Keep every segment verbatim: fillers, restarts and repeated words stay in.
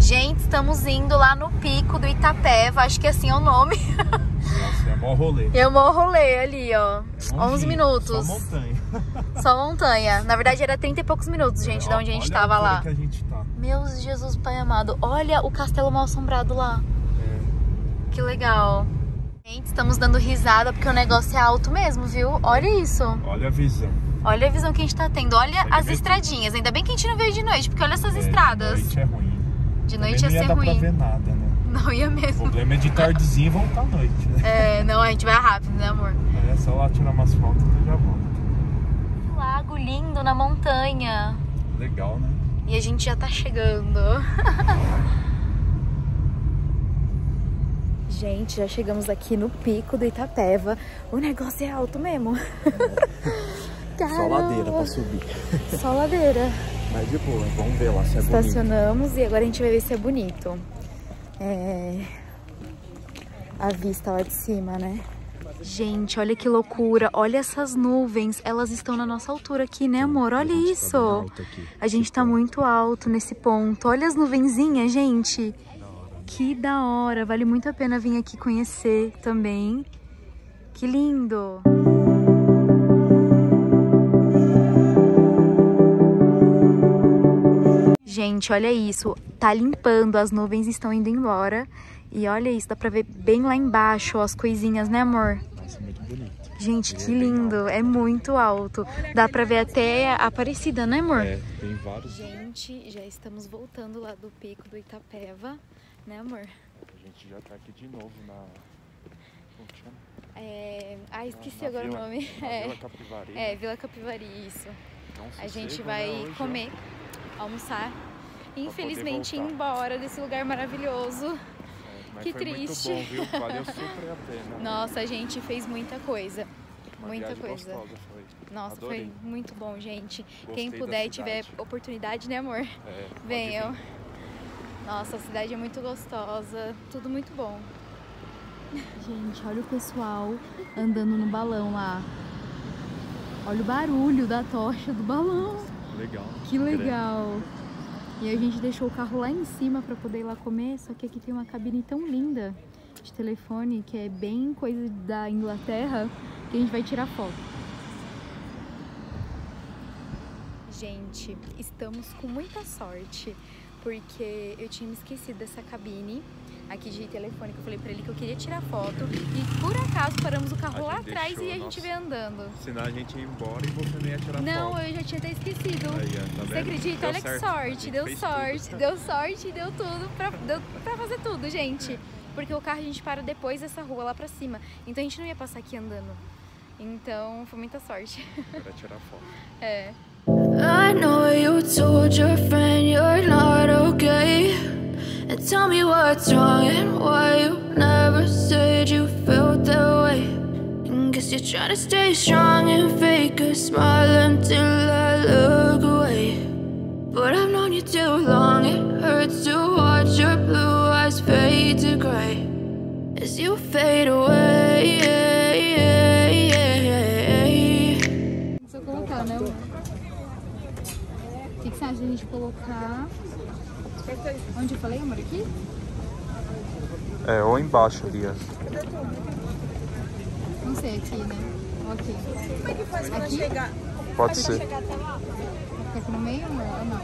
Gente, estamos indo lá no pico do Itapeva, acho que assim é o nome. Nossa, é mó rolê. É mó rolê ali, ó. É onze minutos. Só montanha. Só montanha. Na verdade era trinta e poucos minutos, gente, é, da onde a gente tava lá. Que a gente tá. Meu Jesus Pai amado, olha o castelo mal assombrado lá. É. Que legal. Gente, estamos dando risada porque o negócio é alto mesmo, viu? Olha isso. Olha a visão. Olha a visão que a gente tá tendo. Olha as estradinhas. Ainda bem que a gente não veio de noite, porque olha essas é, estradas. De noite é ruim. De noite ia ser ruim. Não ia dar pra ver nada, né? Não ia mesmo. O problema é de tardezinha e voltar à noite, né? É, não, a gente vai rápido, né, amor? É só lá tirar umas fotos e já volta. Um lago lindo na montanha. Legal, né? E a gente já tá chegando. Gente, já chegamos aqui no pico do Itapeva. O negócio é alto mesmo. Caramba. Só ladeira pra subir. Só ladeira. Mas de boa, vamos ver lá se é bonito. Estacionamos e agora a gente vai ver se é bonito. É... A vista lá de cima, né? Gente, olha que loucura. Olha essas nuvens. Elas estão na nossa altura aqui, né, amor? Olha isso. A gente tá muito alto nesse ponto. Olha as nuvenzinhas, gente. Que da hora. Vale muito a pena vir aqui conhecer também. Que lindo. Gente, olha isso, tá limpando, as nuvens estão indo embora. E olha isso, dá pra ver bem lá embaixo, ó, as coisinhas, né, amor? Nossa, muito bonito. Gente, que lindo, é muito alto. Dá pra ver até a Aparecida, né, amor? É, tem vários. Gente, já estamos voltando lá do pico do Itapeva, né, amor? A gente já tá aqui de novo na... É... Ah, esqueci na, na agora Vila, o nome. É. Vila Capivari. É, Vila Capivari, isso. A gente vai hoje, comer, ó. Almoçar. Infelizmente ir embora desse lugar maravilhoso. É, que triste. Muito bom, viu? Valeu super a pena. Nossa, a gente fez muita coisa. Uma muita coisa. Gostosa, foi. Nossa, adorei. Foi muito bom, gente. Gostei. Quem puder e tiver oportunidade, né, amor? É, venham. Nossa, a cidade é muito gostosa. Tudo muito bom. Gente, olha o pessoal andando no balão lá. Olha o barulho da tocha do balão. Legal. Que legal. Grande. E a gente deixou o carro lá em cima para poder ir lá comer, só que aqui tem uma cabine tão linda de telefone, que é bem coisa da Inglaterra, que a gente vai tirar foto. Gente, estamos com muita sorte, porque eu tinha me esquecido dessa cabine aqui de telefone, que eu falei para ele que eu queria tirar foto, e por acaso paramos o carro lá atrás deixou, e a gente nossa. Veio andando. Senão a gente ia embora e você nem ia tirar não, foto. Não, eu já tinha até esquecido. Aí, tá você acredita? Deu Olha certo. Que sorte, deu sorte, tudo. deu sorte, deu tudo pra, deu pra fazer tudo, gente. Porque o carro a gente para depois dessa rua lá pra cima, então a gente não ia passar aqui andando. Então foi muita sorte. Pra tirar foto. É. I know you told your friend you're not okay. And tell me what's wrong and why you never said you felt that way. And guess you're trying to stay strong and fake a smile until I look away. But I've known you too long, it hurts to watch your blue eyes fade to grey as you fade away. Só colocar, né? O que que você acha de a gente colocar? Onde eu falei, amor? Aqui? É, ou embaixo ali. Não sei, aqui, né? Ou aqui. Como é que faz pra chegar? Pode ser. Fica aqui no meio, amor? Ou não?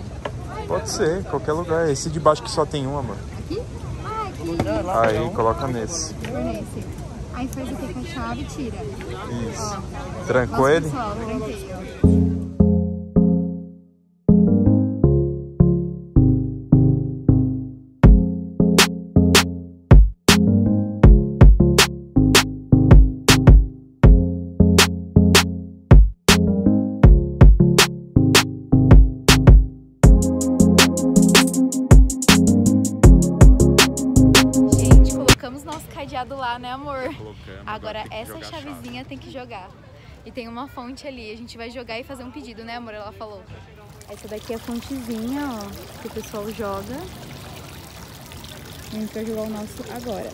Pode ser, qualquer lugar. Esse de baixo que só tem um, amor. Aqui? Ah, aqui. Aí, coloca nesse. Nesse. Aí faz aqui com a chave e tira. Isso. Ó. Trancou Nossa, ele? Pessoal, tranquei, ó. Lá, né, amor? Agora essa chavezinha tem que jogar. E tem uma fonte ali, a gente vai jogar e fazer um pedido, né, amor? Ela falou. Essa daqui é a fontezinha, ó, que o pessoal joga. A gente vai jogar o nosso agora.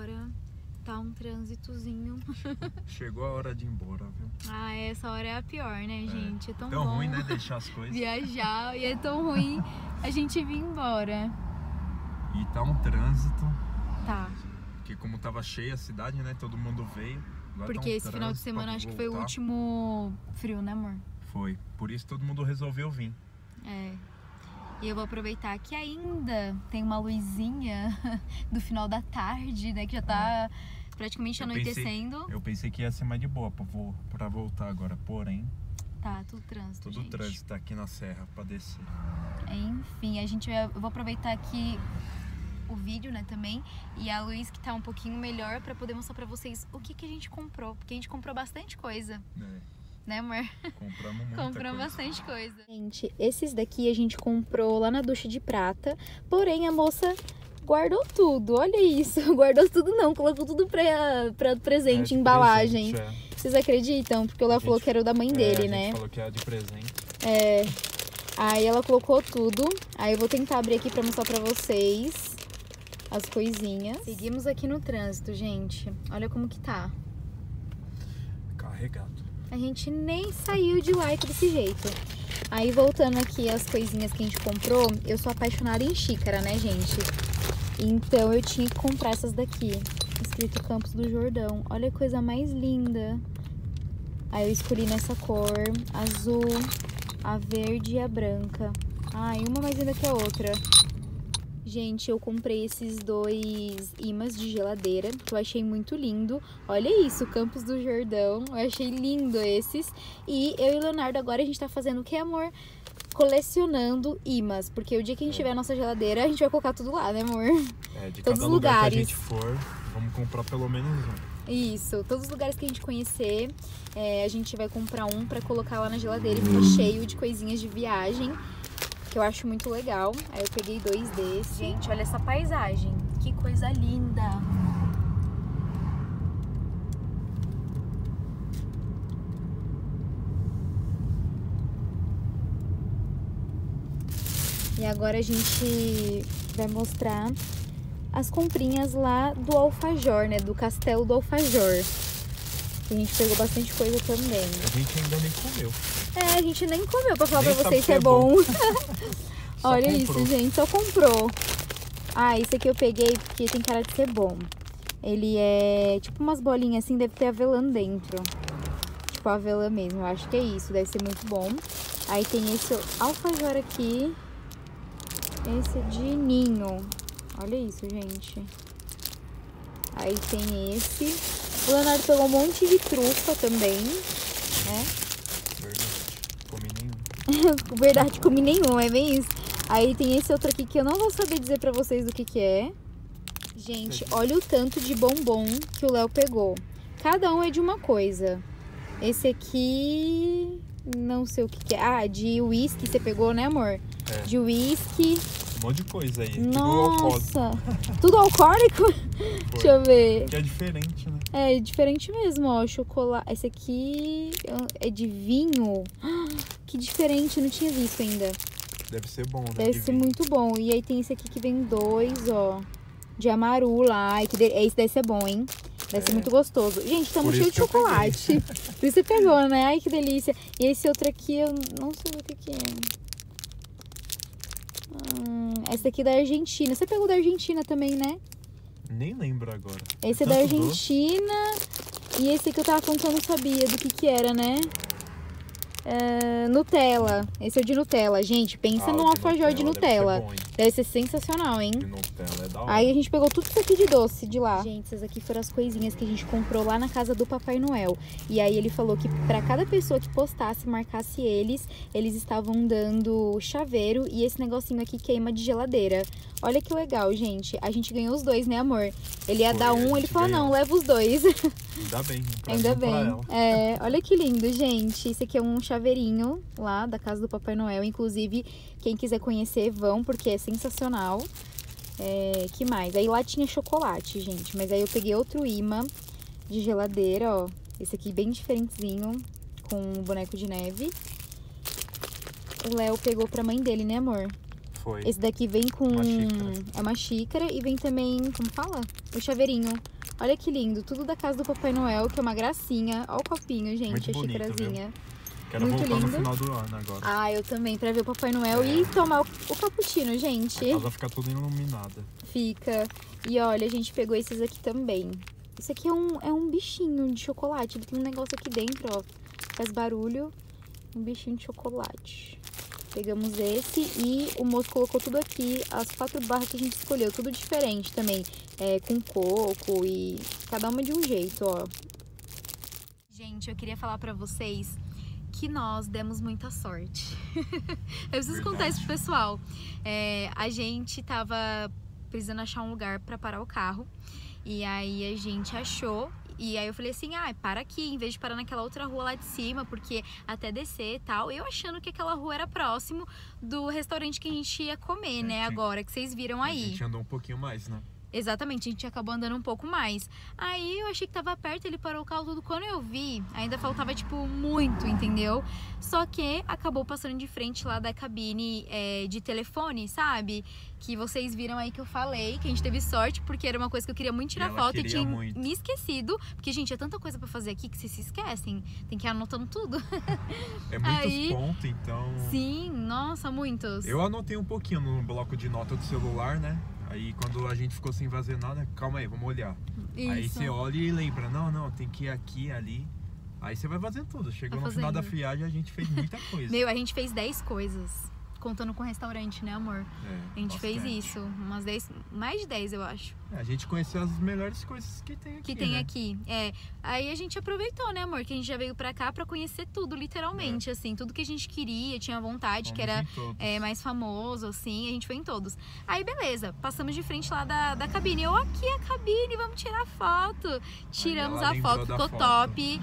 agora tá um trânsitozinho. Chegou a hora de ir embora, viu? Ah, essa hora é a pior, né, gente? É, é tão, tão bom ruim, né, deixar as coisas. Viajar, e é tão ruim a gente vir embora. E tá um trânsito. Tá. Porque como tava cheia a cidade, né, todo mundo veio. Lá porque tá um esse final de semana acho que foi o último frio, né, amor? Foi. Por isso todo mundo resolveu vir. É. E eu vou aproveitar que ainda tem uma luzinha do final da tarde, né? Que já tá praticamente eu anoitecendo. Pensei, eu pensei que ia ser mais de boa pra, vou, pra voltar agora, porém... Tá, tudo trânsito, Tudo gente. trânsito tá aqui na serra pra descer. Enfim, a gente, eu vou aproveitar aqui o vídeo, né, também. E a luz que tá um pouquinho melhor pra poder mostrar pra vocês o que que a gente comprou. Porque a gente comprou bastante coisa. É. Né, amor? Compramos muita Compramos coisa. bastante coisa. Gente, esses daqui a gente comprou lá na Ducha de Prata, porém a moça guardou tudo, olha isso. Guardou tudo não, colocou tudo pra, pra presente, é, embalagem. Presente, é. Vocês acreditam? Porque o Léo falou que era o da mãe dele, é, a né? Gente falou que era de presente. É, aí ela colocou tudo, aí eu vou tentar abrir aqui pra mostrar pra vocês as coisinhas. Seguimos aqui no trânsito, gente. Olha como que tá. Carregado. A gente nem saiu de like desse jeito. Aí voltando aqui as coisinhas que a gente comprou, eu sou apaixonada em xícara, né, gente? Então eu tinha que comprar essas daqui, escrito Campos do Jordão. Olha a coisa mais linda. Aí eu escolhi nessa cor, azul, a verde e a branca. Ah, e uma mais linda que a outra. Gente, eu comprei esses dois imãs de geladeira, que eu achei muito lindo. Olha isso, Campos do Jordão. Eu achei lindo esses. E eu e o Leonardo agora a gente tá fazendo o que, amor? Colecionando imãs. Porque o dia que a gente tiver a nossa geladeira, a gente vai colocar tudo lá, né, amor? É, de todos os lugares que a gente for, vamos comprar pelo menos um. Isso, todos os lugares que a gente conhecer, é, a gente vai comprar um pra colocar lá na geladeira e ficar cheio de coisinhas de viagem. Que eu acho muito legal. Aí eu peguei dois desses. Gente, olha essa paisagem. Que coisa linda. E agora a gente vai mostrar as comprinhas lá do Alfajor, né? Do Castelo do Alfajor. A gente pegou bastante coisa também. A gente ainda nem comeu. É, a gente nem comeu, pra falar nem pra vocês que é bom. bom. Olha comprou. isso, gente, só comprou. Ah, esse aqui eu peguei porque tem cara de ser bom. Ele é tipo umas bolinhas assim, deve ter avelã dentro. Tipo avelã mesmo, eu acho que é isso, deve ser muito bom. Aí tem esse alfajor aqui. Esse de ninho. Olha isso, gente. Aí tem esse. O Leonardo pegou um monte de trufa também, né? Verdade, comi nenhum, é bem isso. Aí tem esse outro aqui que eu não vou saber dizer pra vocês do que que é. Gente, olha o tanto de bombom que o Léo pegou. Cada um é de uma coisa. Esse aqui... não sei o que que é. Ah, de uísque você pegou, né, amor? É. De uísque. Um monte de coisa aí. Nossa! Tudo alcoólico? Foi. Deixa eu ver. Que é diferente, né? É, é diferente mesmo, ó. Chocolate. Esse aqui é de vinho. Que diferente, não tinha visto ainda. Deve ser bom, né? Deve ser muito bom. E aí tem esse aqui que vem dois, ó. De amarula. Ai, que de... Esse deve ser bom, hein? Deve é. ser muito gostoso. Gente, estamos cheios de chocolate. Por isso você pegou, né? Ai, que delícia. E esse outro aqui, eu não sei o que é. Hum, esse aqui é da Argentina. Você pegou da Argentina também, né? Nem lembro agora. Esse é da Argentina. E esse que eu tava contando, eu não sabia do que que era, né? Uh, Nutella. Esse é o de Nutella. Gente, pensa ah, no alfajor de Nutella. Deve ser, bom, deve ser sensacional, hein? De Nutella é da hora. Aí a gente pegou tudo isso aqui de doce de lá. Gente, essas aqui foram as coisinhas que a gente comprou lá na casa do Papai Noel. E aí ele falou que pra cada pessoa que postasse, marcasse eles, eles estavam dando chaveiro e esse negocinho aqui queima de geladeira. Olha que legal, gente. A gente ganhou os dois, né, amor? Ele ia Foi, dar um, ele falou, ganhou. não, leva os dois. Ainda bem. Ainda bem. É, olha que lindo, gente. Esse aqui é um chaveirinho lá da casa do Papai Noel. Inclusive, quem quiser conhecer, vão, porque é sensacional. É, que mais? Aí lá tinha chocolate, gente. Mas aí eu peguei outro imã de geladeira, ó. Esse aqui bem diferentezinho, com um boneco de neve. O Léo pegou pra mãe dele, né, amor? Foi. Esse daqui vem com uma xícara. É uma xícara e vem também, como fala? O chaveirinho. Olha que lindo, tudo da casa do Papai Noel, que é uma gracinha. Olha o copinho, gente, muito a bonito, xicrazinha. Viu? Quero muito voltar lindo. No final do ano agora. Ah, eu também, pra ver o Papai Noel é. E tomar o, o cappuccino, gente. A casa fica toda iluminada. Fica. E olha, a gente pegou esses aqui também. Isso aqui é um, é um bichinho de chocolate. Ele tem um negócio aqui dentro, ó. Faz barulho. Um bichinho de chocolate. Pegamos esse e o moço colocou tudo aqui. As quatro barras que a gente escolheu. Tudo diferente também. É, com coco e cada uma de um jeito, ó. Gente, eu queria falar pra vocês... que nós demos muita sorte. Eu preciso Verdade. Contar isso pro pessoal. É, a gente tava precisando achar um lugar para parar o carro e aí a gente achou e aí eu falei assim, ah, para aqui, em vez de parar naquela outra rua lá de cima, porque até descer e tal, eu achando que aquela rua era próximo do restaurante que a gente ia comer, é, né, gente, agora, que vocês viram aí. A gente andou um pouquinho mais, né? Exatamente, a gente acabou andando um pouco mais. Aí eu achei que tava perto, ele parou o carro tudo. Quando eu vi, ainda faltava, tipo, muito, entendeu? Só que acabou passando de frente lá da cabine é, de telefone, sabe? Que vocês viram aí que eu falei, que a gente teve sorte, porque era uma coisa que eu queria muito tirar foto e tinha muito. Me esquecido. Porque, gente, é tanta coisa pra fazer aqui que vocês se esquecem. Tem que ir anotando tudo. É muitos aí... pontos, então... Sim, nossa, muitos. Eu anotei um pouquinho no bloco de nota do celular, né? Aí quando a gente ficou sem fazer nada, calma aí, vamos olhar. Isso. Aí você olha e lembra, não, não, tem que ir aqui, ali. Aí você vai fazendo tudo. Chegou tá no final da friagem, a gente fez muita coisa. Meu, a gente fez dez coisas, contando com o restaurante, né, amor? É, a gente bastante. Fez isso, umas dez, mais de dez, eu acho. É, a gente conheceu as melhores coisas que tem aqui, Que tem né? aqui, é. Aí a gente aproveitou, né, amor? Que a gente já veio pra cá pra conhecer tudo, literalmente, é. assim. Tudo que a gente queria, tinha vontade, Vamos que era é, mais famoso, assim. A gente foi em todos. Aí, beleza. Passamos de frente lá da, da cabine. Eu, aqui é a cabine, vamos tirar foto. Tiramos a foto, ficou foto. top.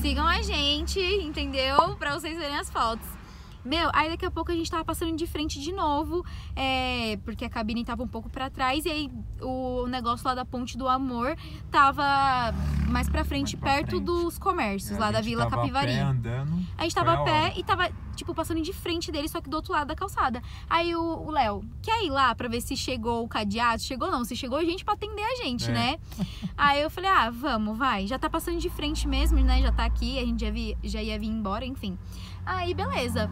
Sigam a gente, entendeu? Pra vocês verem as fotos. Meu, aí daqui a pouco a gente tava passando de frente de novo, é, porque a cabine tava um pouco pra trás. E aí o negócio lá da Ponte do Amor tava mais pra frente, mais pra perto frente. dos comércios, é, lá da Vila Capivari. A gente tava a pé andando. A gente tava a pé e tava, tipo, passando de frente dele, só que do outro lado da calçada. Aí o Léo, quer ir lá pra ver se chegou o cadeado? Chegou não, se chegou gente pra atender a gente, é. né? Aí eu falei, ah, vamos, vai. Já tá passando de frente mesmo, né? Já tá aqui, a gente já, vi, já ia vir embora, enfim. Aí, beleza.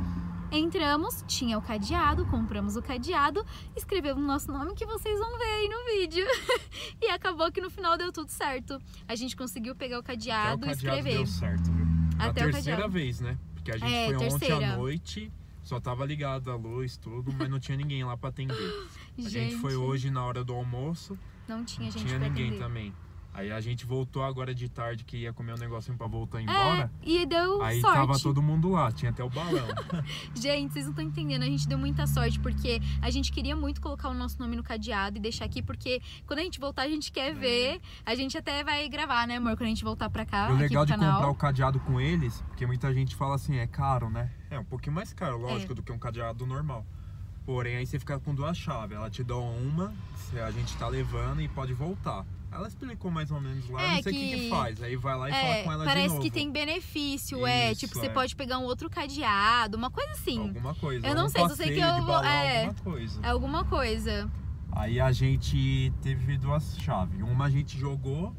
Entramos, tinha o cadeado, compramos o cadeado, escrevemos o nosso nome que vocês vão ver aí no vídeo. E acabou que no final deu tudo certo. A gente conseguiu pegar o cadeado e escrever. Deu certo, viu? Até a terceira vez, né? Porque a gente é, foi terceira. Ontem à noite, só tava ligada a luz, tudo, mas não tinha ninguém lá pra atender. A gente, gente foi hoje na hora do almoço. Não tinha gente pra atender. Não tinha ninguém também. Aí a gente voltou agora de tarde, que ia comer um negocinho pra voltar embora. É, e deu aí sorte. Aí tava todo mundo lá, tinha até o balão. Gente, vocês não estão entendendo, a gente deu muita sorte, porque a gente queria muito colocar o nosso nome no cadeado e deixar aqui, porque quando a gente voltar a gente quer é. ver. A gente até vai gravar, né, amor, quando a gente voltar pra cá. O legal aqui pro de canal. Comprar o cadeado com eles, porque muita gente fala assim, é caro, né? É um pouquinho mais caro, lógico, é. do que um cadeado normal. Porém, aí você fica com duas chaves, ela te dá uma, a gente tá levando e pode voltar. Ela explicou mais ou menos lá, é, não sei o que... que que faz. Aí vai lá e é, fala com ela de novo. Parece que tem benefício, isso, é. Tipo, é. você pode pegar um outro cadeado, uma coisa assim. Alguma coisa. Eu não um sei, eu sei que eu vou... É, alguma coisa. É alguma coisa. Aí a gente teve duas chaves. Uma a gente jogou,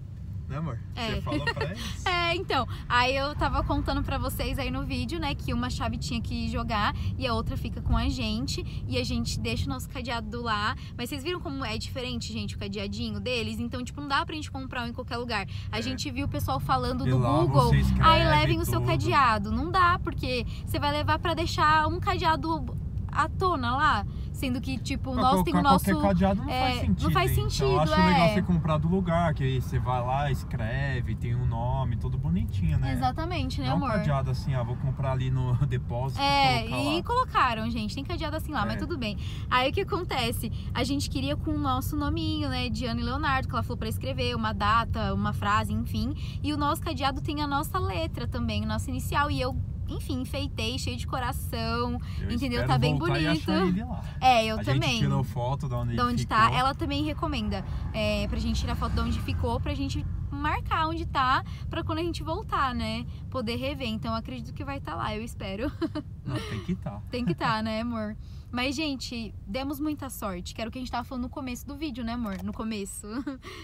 né, amor? É. Você falou pra eles? É, então. Aí eu tava contando pra vocês aí no vídeo, né, que uma chave tinha que jogar e a outra fica com a gente. E a gente deixa o nosso cadeado lá. Mas vocês viram como é diferente, gente, o cadeadinho deles? Então, tipo, não dá pra gente comprar um em qualquer lugar. A é. gente viu o pessoal falando e do Google, aí levem o seu cadeado. Não dá, porque você vai levar pra deixar um cadeado à tona lá. Sendo que, tipo, pra nós tem o nosso... Qualquer cadeado não é, faz sentido. Não faz sentido, então, eu acho é. legal você comprar do lugar, que você vai lá, escreve, tem um nome, tudo bonitinho, né? Exatamente, né, não amor? É um cadeado assim, ah, vou comprar ali no depósito. É, colocar e lá. Colocaram, gente, tem cadeado assim lá, é. mas tudo bem. Aí o que acontece? A gente queria com o nosso nominho, né, Diana e Leonardo, que ela falou pra escrever, uma data, uma frase, enfim. E o nosso cadeado tem a nossa letra também, a nossa inicial, e eu... Enfim, enfeitei, cheio de coração, eu entendeu? Tá bem bonito. Ele lá. É, eu a também. A gente tirou foto de onde, de onde tá. Ela também recomenda é, pra gente tirar foto de onde ficou, pra gente marcar onde tá pra quando a gente voltar, né? Poder rever. Então, acredito que vai estar tá lá, eu espero. Não, tem que estar. Tá. Tem que estar, tá, né, amor? Mas, gente, demos muita sorte. Que era o que a gente tava falando no começo do vídeo, né, amor? No começo.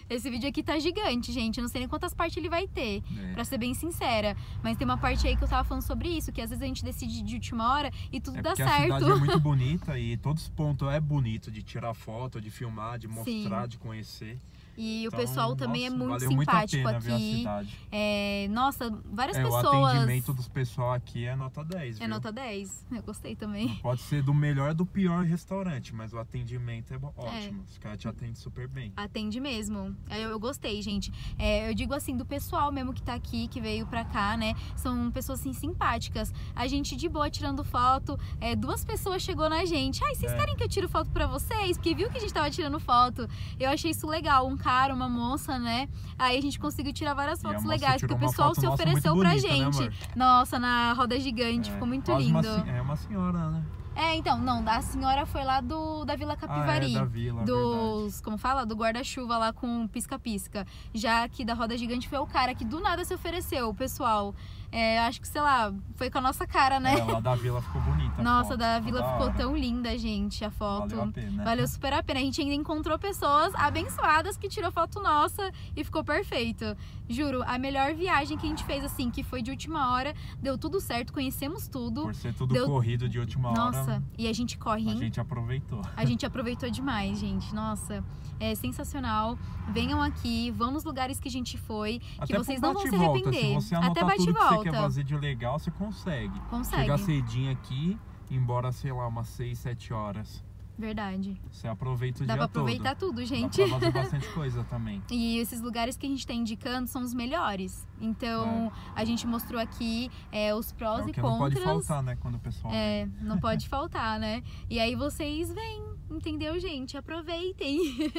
Esse vídeo aqui tá gigante, gente. Eu não sei nem quantas partes ele vai ter, é. pra ser bem sincera. Mas tem uma parte aí que eu tava falando sobre isso, que às vezes a gente decide de última hora e tudo é dá certo. A cidade é muito bonita e todos os pontos é bonito de tirar foto, de filmar, de mostrar, Sim. de conhecer. E então, o pessoal também nossa, é muito simpático aqui. É, nossa, várias é, pessoas. O atendimento do pessoal aqui é nota dez. É viu? Nota dez. Eu gostei também. Não pode ser do melhor do pior restaurante, mas o atendimento é ótimo. É. Os caras te atendem super bem. Atende mesmo. Eu, eu gostei, gente. É, eu digo assim, do pessoal mesmo que tá aqui, que veio pra cá, né? São pessoas assim simpáticas. A gente de boa tirando foto. É, duas pessoas chegou na gente. Ai, vocês é. querem que eu tiro foto pra vocês? Porque viu que a gente tava tirando foto. Eu achei isso legal. Um cara, uma moça, né? Aí a gente conseguiu tirar várias fotos legais, porque o pessoal se ofereceu pra gente. Né, nossa, na roda gigante, é, ficou muito lindo. Uma, é uma senhora, né? É, então, não, a senhora foi lá do, da Vila Capivari, ah, é, da Vila, dos, verdade. como fala, do guarda-chuva lá com pisca-pisca. Já que da roda gigante foi o cara que do nada se ofereceu, o pessoal. É, acho que, sei lá, foi com a nossa cara, né? É, lá da Vila ficou bonita. Nossa, foto, da Vila ficou tão linda, gente, a foto. Valeu a pena. Valeu super a pena. A gente ainda encontrou pessoas abençoadas que tirou foto nossa e ficou perfeito. Juro, a melhor viagem que a gente fez, assim, que foi de última hora, deu tudo certo, conhecemos tudo. Por ser tudo deu... corrido de última hora. Nossa, e a gente corre, hein? A gente aproveitou. A gente aproveitou demais, gente. Nossa, é sensacional. Venham aqui, vão nos lugares que a gente foi, Até que vocês não vão se arrepender. Volta, se você Até bate e volta. Que é vazio legal, você consegue. Consegue. Chegar cedinho aqui, embora, sei lá, umas seis, sete horas. Verdade. Você aproveita o Dá dia pra aproveitar todo. tudo, gente. Dá pra fazer bastante coisa também. E esses lugares que a gente tá indicando são os melhores. Então, é. a gente mostrou aqui é, os prós é o que e contras. Não pode faltar, né? Quando o pessoal... É, vem. não pode faltar, né? E aí vocês vêm, entendeu, gente? Aproveitem.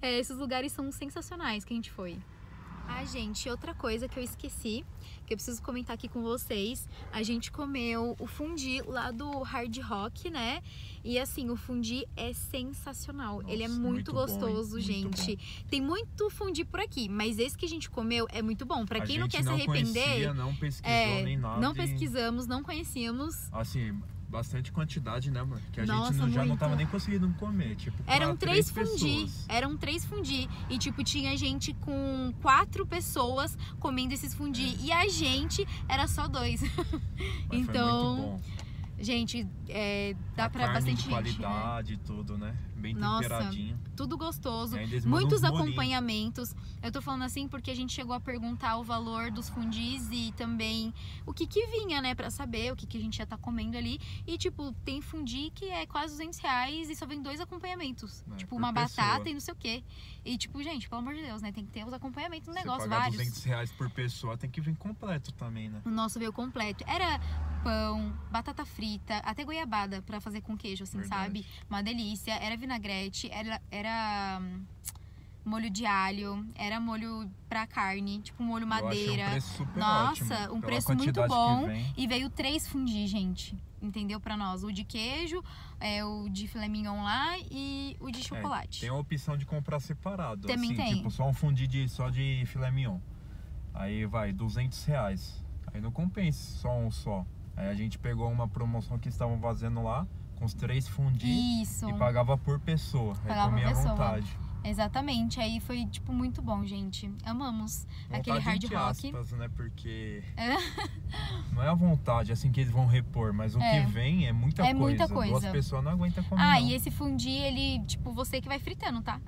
É, esses lugares são sensacionais que a gente foi. Ah, gente, outra coisa que eu esqueci, que eu preciso comentar aqui com vocês. A gente comeu o fundi lá do Hard Rock, né? E assim, o fundi é sensacional. Nossa, ele é muito, muito gostoso, bom, gente. Muito bom. Tem muito fundi por aqui, mas esse que a gente comeu é muito bom. Pra quem não quer não se arrepender... Conhecia, não pesquisou é, nem nada. Não pesquisamos, não conhecíamos. Assim... Bastante quantidade, né, amor? Que a Nossa, gente não, já não tava nem conseguindo comer. Tipo, eram três, três fundi. Pessoas. Eram três fundi. E, tipo, tinha gente com quatro pessoas comendo esses fundi. É. E a gente era só dois. Então, gente, é, dá a pra carne bastante de qualidade, gente, né? tudo, né? Bem temperadinho. Nossa, tudo gostoso. Muitos acompanhamentos. Eu tô falando assim porque a gente chegou a perguntar o valor dos fundis e também o que que vinha, né? Pra saber o que que a gente já tá comendo ali. E, tipo, tem fundi que é quase duzentos reais e só vem dois acompanhamentos. É, tipo, uma pessoa. batata e não sei o quê. E, tipo, gente, pelo amor de Deus, né? Tem que ter os acompanhamentos no negócio, vários. duzentos reais por pessoa, tem que vir completo também, né? O nosso veio completo. Era pão, batata frita, até goiabada pra fazer com queijo, assim, Verdade. sabe? Uma delícia. Era vinagrete, era, era molho de alho, era molho pra carne, tipo molho madeira. Eu achei um preço super Nossa, ótimo, um preço muito bom. E veio três fundi, gente. Entendeu? Pra nós. O de queijo, é, o de filé mignon lá e o de chocolate. É, tem a opção de comprar separado. Também assim, tem. Tipo, só um fundi de, só de filé mignon. Aí vai, duzentos reais. Aí não compensa só um só. Aí a gente pegou uma promoção que estavam fazendo lá. Com os três fundi Isso. e pagava por pessoa, pagava por pessoa. vontade. Exatamente, aí foi tipo muito bom, gente. Amamos vontade aquele hard rock. Aspas, né? Porque é. não é a vontade assim que eles vão repor, mas o é. que vem é muita é coisa. Muita coisa. Duas pessoas não aguentam comer. Ah, não. E esse fundi, ele, tipo, você que vai fritando, tá?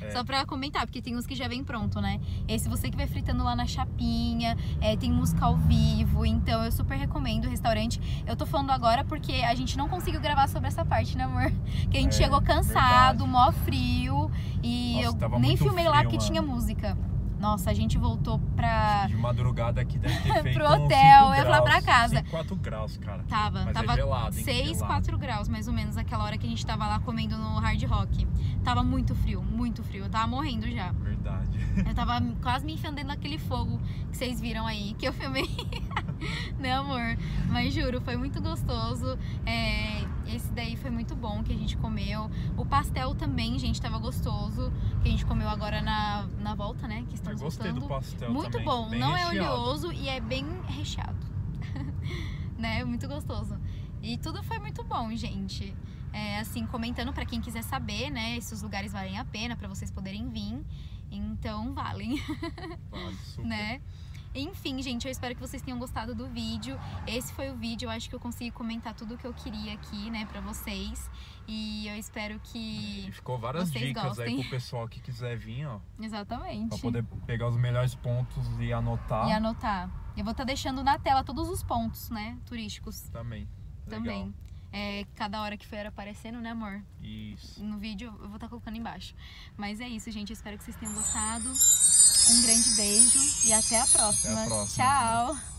É. Só pra comentar, porque tem uns que já vem pronto, né? Esse você que vai fritando lá na chapinha, é, tem música ao vivo, então eu super recomendo o restaurante. Eu tô falando agora porque a gente não conseguiu gravar sobre essa parte, né, amor? Que a gente é, chegou cansado, verdade. mó frio. E Nossa, eu nem filmei frio, lá porque mano. tinha música. Nossa, a gente voltou pra... De madrugada aqui deve ter feito Pro hotel, eu ia falar pra casa. cinco, quatro graus, cara. Tava, Mas tava é gelado, hein? seis, quatro graus, mais ou menos, aquela hora que a gente tava lá comendo no Hard Rock. Tava muito frio, muito frio. Eu tava morrendo já. Verdade. Eu tava quase me enfiando naquele fogo que vocês viram aí, que eu filmei. Não, amor. Mas juro, foi muito gostoso. É... Esse daí foi muito bom, que a gente comeu. O pastel também, gente, tava gostoso, que a gente comeu agora na, na volta, né? Que estamos gostei voltando. do pastel Muito também. bom, bem não recheado. é oleoso e é bem recheado. Né? Muito gostoso. E tudo foi muito bom, gente. É, assim, comentando pra quem quiser saber, né? Se os lugares valem a pena, pra vocês poderem vir. Então, valem. Vale, super. Né? Enfim, gente, eu espero que vocês tenham gostado do vídeo. Esse foi o vídeo, eu acho que eu consegui comentar tudo o que eu queria aqui, né, pra vocês. E eu espero que e ficou várias dicas gostem. aí pro pessoal que quiser vir, ó. Exatamente. Pra poder pegar os melhores pontos e anotar. E anotar. Eu vou estar tá deixando na tela todos os pontos, né, turísticos. Também. Legal. Também. É, cada hora que foi era aparecendo, né, amor? Isso. No vídeo eu vou estar tá colocando embaixo. Mas é isso, gente. Eu espero que vocês tenham gostado. Um grande beijo e até a próxima. Até a próxima. Tchau.